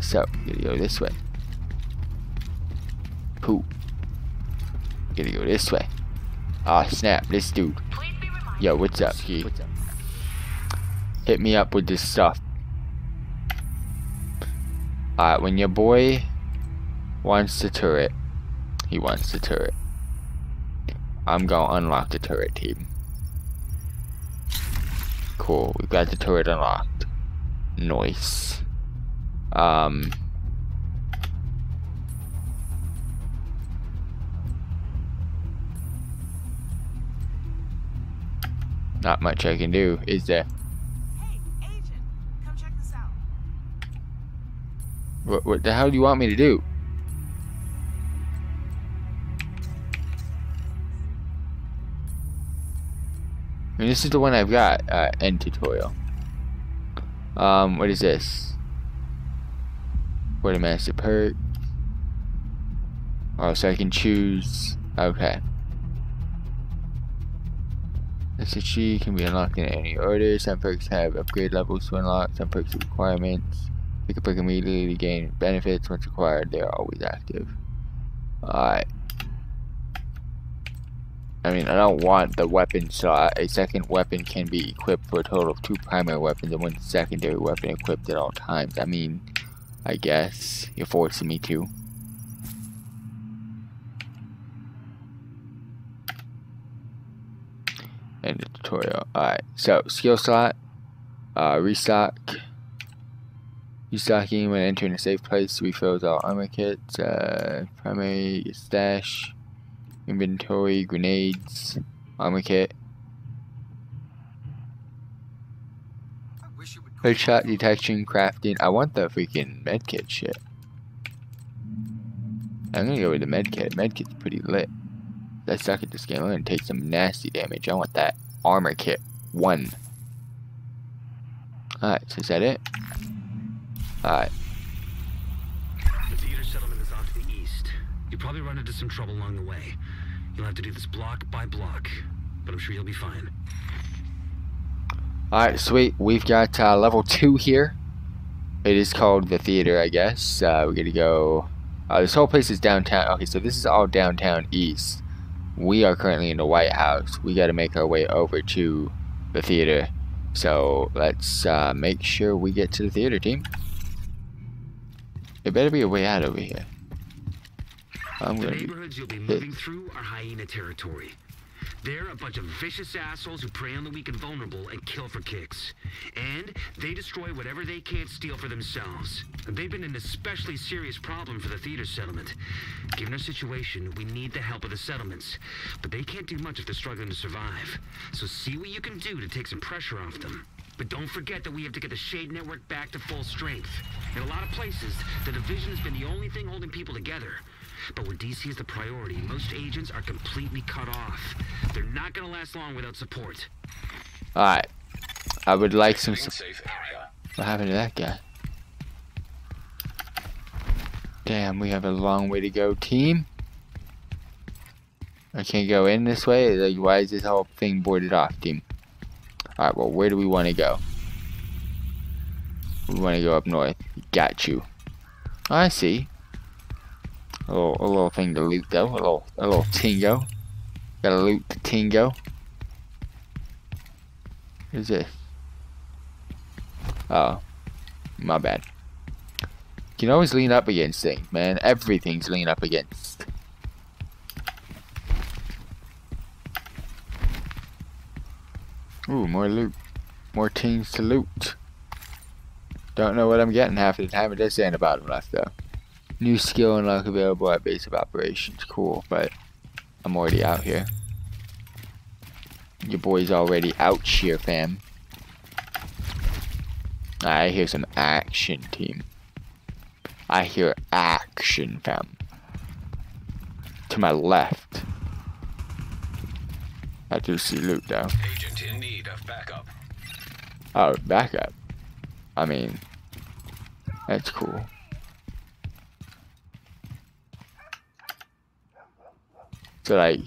So I'm gonna go this way. Pooh. Gonna go this way. Ah, snap, this dude. Yo, what's up, G? Hit me up with this stuff. Alright, when your boy wants the turret, he wants the turret. I'm gonna unlock the turret, team. Cool, we got the turret unlocked. Nice. Not much I can do, is there? Hey, agent, come check this out. What the hell do you want me to do? I mean, this is the one I've got. End tutorial. What is this? Quartermaster perk. Oh, so I can choose. Okay. SSG can be unlocked in any order. Some perks have upgrade levels to unlock. Some perks have requirements. Pick a perk immediately to gain benefits. Once acquired, they are always active. Alright. I mean, I don't want the weapon slot. A second weapon can be equipped for a total of 2 primary weapons and 1 secondary weapon equipped at all times. I mean, I guess you're forcing me to. End the tutorial. Alright, so skill slot, restock. Restocking when entering a safe place refills all armor kits, primary stash. Inventory, grenades, armor kit. Headshot detection, crafting. I want the freaking medkit shit. I'm gonna go with the medkit. Medkit's pretty lit. I suck at this game. I'm gonna take some nasty damage. I want that armor kit 1. Alright, so is that it? Alright. The theater settlement is off to the east. You probably run into some trouble along the way. You'll have to do this block by block, but I'm sure you'll be fine. Alright, sweet. We've got level 2 here. It is called the theater, I guess. We're gonna go... this whole place is downtown. Okay, so this is all downtown east. We are currently in the White House. We gotta make our way over to the theater. So let's make sure we get to the theater, team. There better be a way out over here. The neighborhoods you'll be moving through are hyena territory. They're a bunch of vicious assholes who prey on the weak and vulnerable and kill for kicks. And they destroy whatever they can't steal for themselves. They've been an especially serious problem for the theater settlement. Given our situation, we need the help of the settlements. But they can't do much if they're struggling to survive. So see what you can do to take some pressure off them. But don't forget that we have to get the Shade Network back to full strength. In a lot of places, the division has been the only thing holding people together. But when DC is the priority, most agents are completely cut off. They're not going to last long without support. Alright. I would like some safe area. What happened to that guy? Damn, we have a long way to go, team. I can't go in this way. Like, why is this whole thing boarded off, team? Alright, well, where do we want to go? We want to go up north. Got you. I see. A little thing to loot, though. A little tingo. Gotta loot the tingo. What is this? Oh. My bad. You can always lean up against things, man. Everything's lean up against. Ooh, more loot. More teams to loot. Don't know what I'm getting half the time. It does say in the bottom left, though. New skill unlock available at base of operations. Cool, but I'm already out here. Your boy's already out here, fam. I hear some action, team. I hear action, fam. To my left. I do see loot, though. Agent in need of backup. Oh, backup. I mean, that's cool. So, like,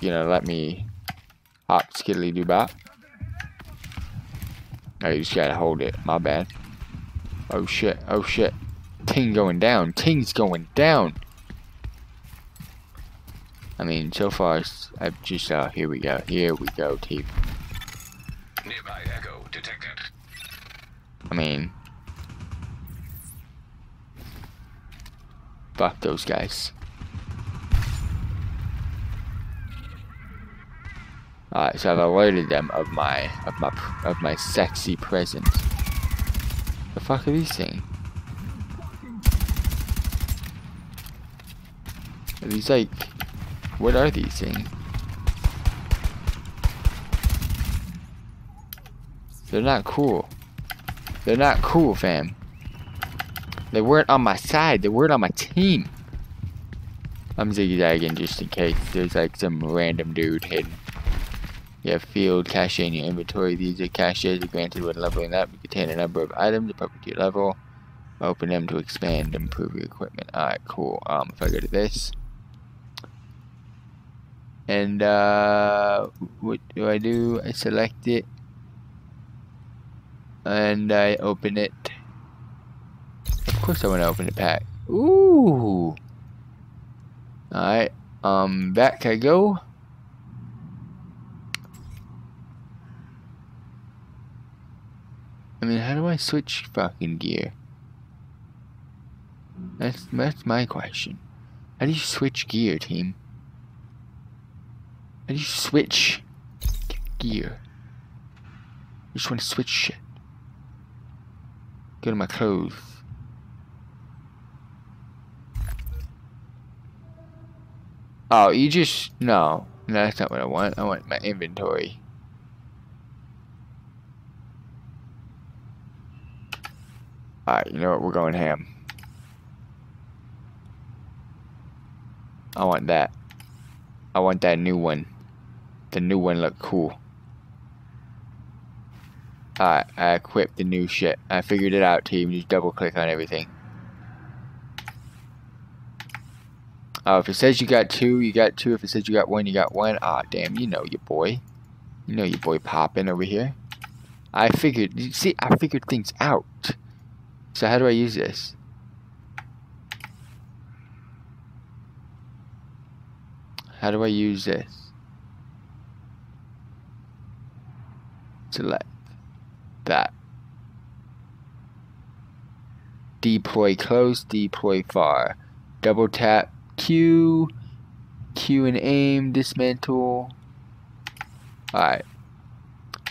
you know, let me hop, skiddly do bop. Oh, you just gotta hold it. My bad. Oh shit. Oh shit. King going down. King's going down. I mean, so far, I've just, here we go. Here we go, team. Nearby echo detected. I mean, fuck those guys. Alright, so I've alerted them of my sexy presence. The fuck are these things? Are these like, what are these things? They're not cool. They're not cool, fam. They weren't on my side. They weren't on my team. I'm zigzagging just in case there's like some random dude hidden. Yeah, field cache in your inventory. These are caches granted when leveling up. You contain a number of items appropriate to your level. Open them to expand and improve your equipment. Alright, cool. If I go to this. And, what do? I select it. And I open it. Of course I want to open the pack. Ooh! Alright, back I go. I mean, how do I switch fucking gear? That's my question. How do you switch gear, team? How do you switch gear? I just want to switch shit. Go to my clothes. Oh, you just... No. No, that's not what I want. I want my inventory. Alright, you know what? We're going ham. I want that. I want that new one. The new one looked cool. Alright, I equipped the new shit. I figured it out, team. Just double click on everything. Oh, if it says you got two, you got two. If it says you got one, you got one. Ah, damn, you know your boy. You know your boy popping over here. I figured, you see, I figured things out. So how do I use this? How do I use this? Select that. Deploy close, deploy far. Double tap Q, Q and aim, dismantle. Alright.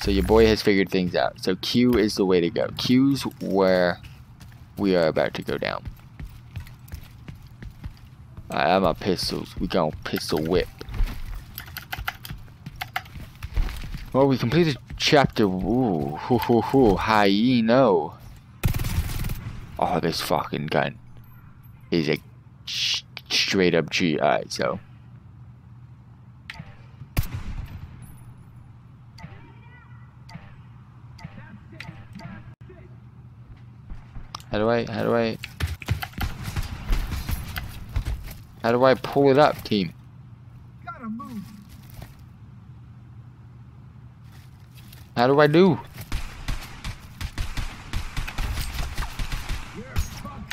So your boy has figured things out. So Q is the way to go. Q's where we are about to go down. Alright, I have my pistols. We gonna pistol whip. Well, we completed chapter. Ooh, hoo hoo hoo, hyeno. Oh, this fucking gun is a straight up G. Alright, so. How do I pull it up, team? Gotta move. How do I do?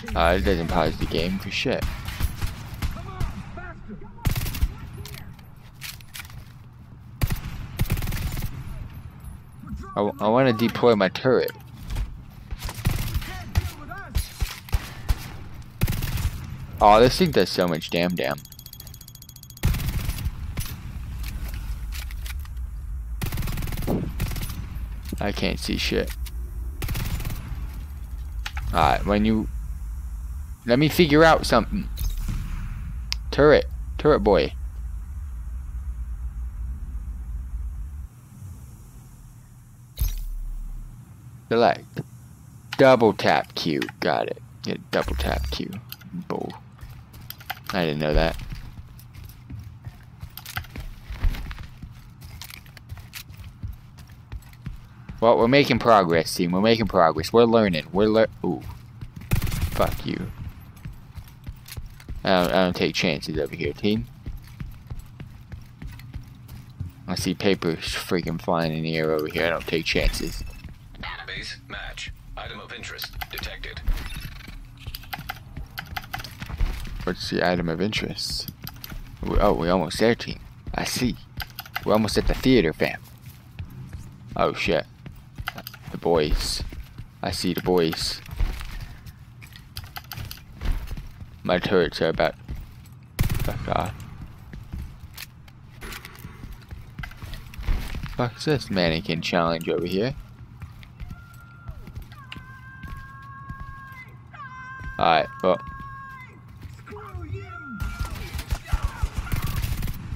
It doesn't pause the game for shit. Come on, faster. Come on. I want to deploy my turret. Oh, this thing does so much damn. I can't see shit. Alright, when you... Let me figure out something. Turret. Turret boy. Select. Double tap Q. Got it. Yeah, double tap Q. Bull. I didn't know that. Well, we're making progress, team. We're making progress. We're learning. Ooh. Fuck you. I don't take chances over here, team. I see papers freaking flying in the air over here. I don't take chances. Database match. Item of interest detected. What's the item of interest? Oh, we're almost there, team. I see. We're almost at the theater, fam. Oh, shit. The boys. I see the boys. My turrets are about... Fuck off. Fuck's this mannequin challenge over here? Alright, well...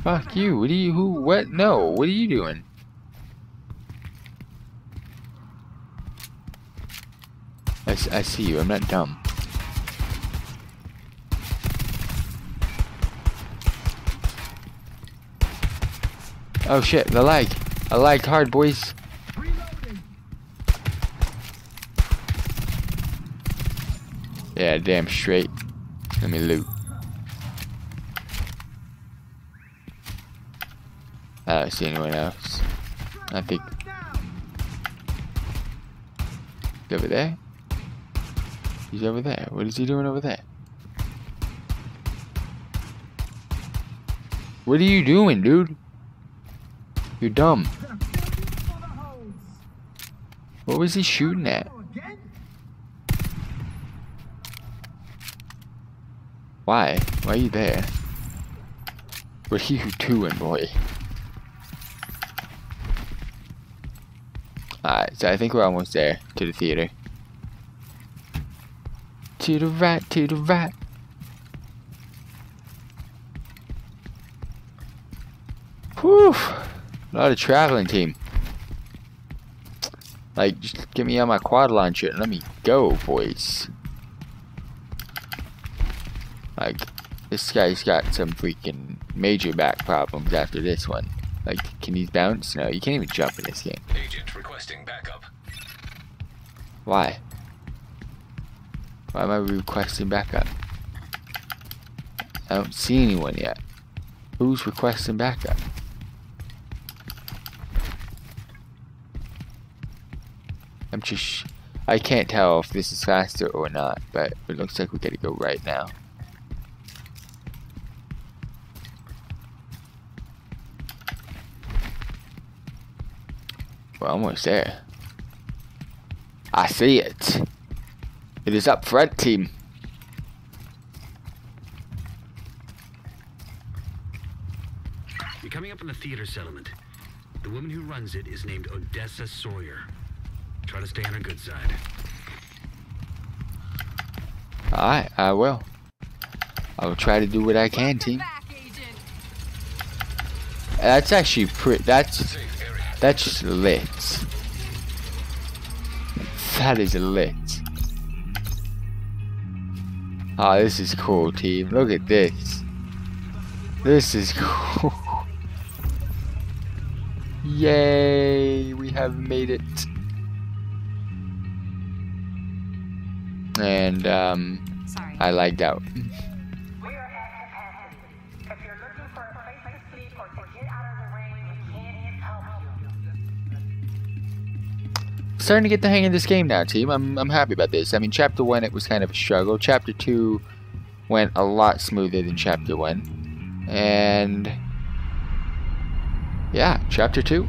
Fuck you, what are you, who, what, no, what are you doing? I see you, I'm not dumb. Oh shit, the lag. I lagged hard, boys. Yeah, damn straight. Let me loot. I don't see anyone else. I think he's over there. He's over there. What is he doing over there? What are you doing, dude? You're dumb. What was he shooting at? Why? Why are you there? What are you doing, boy? Alright, so I think we're almost there to the theater. To the right, to the right. Whew. A lot of traveling, team. Like, just get me on my quad launcher and let me go, boys. Like, this guy's got some freaking major back problems after this one. Like, can he bounce? No, you can't even jump in this game. Agent requesting backup. Why? Why am I requesting backup? I don't see anyone yet. Who's requesting backup? I'm just... I can't tell if this is faster or not, but it looks like we gotta go right now. We're almost there. I see it. It is up front, team. You're coming up on the theater settlement. The woman who runs it is named Odessa Sawyer. Try to stay on her good side. Alright, I will. I will try to do what I can, team. That's actually pretty... That's just lit. That is lit. Ah, oh, this is cool, team. Look at this. This is cool. Yay! We have made it. And sorry. I lagged out. Starting to get the hang of this game now, team. I'm happy about this. I mean, chapter 1, it was kind of a struggle. Chapter 2 went a lot smoother than chapter 1. And yeah, chapter 2.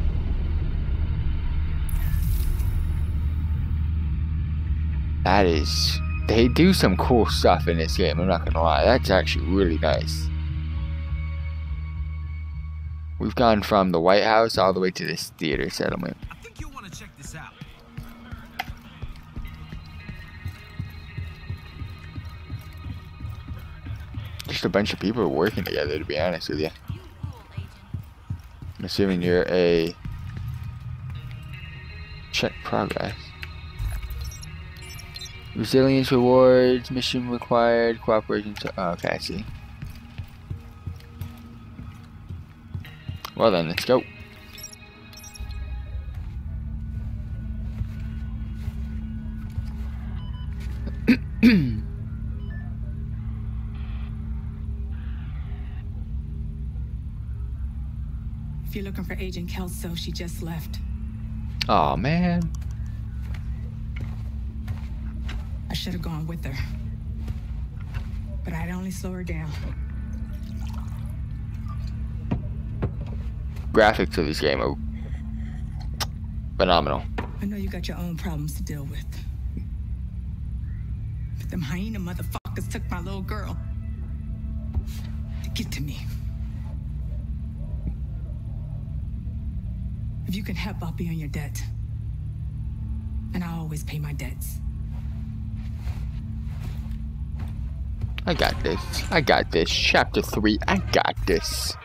That is, they do some cool stuff in this game, I'm not gonna lie. That's actually really nice. We've gone from the White House all the way to this theater settlement. I think you want to check this out. Just a bunch of people working together, to be honest with you. I'm assuming you're a check progress. Resilience rewards, mission required, cooperation. Oh, okay, I see. Well then, let's go. If you're looking for Agent Kelso, she just left. Aw, man. I should have gone with her. but I'd only slow her down. Graphics of this game are phenomenal. I know you got your own problems to deal with. But them hyena motherfuckers took my little girl. Get to me. If you can help, I'll be on your debt. And I always pay my debts. I got this. I got this. Chapter 3. I got this.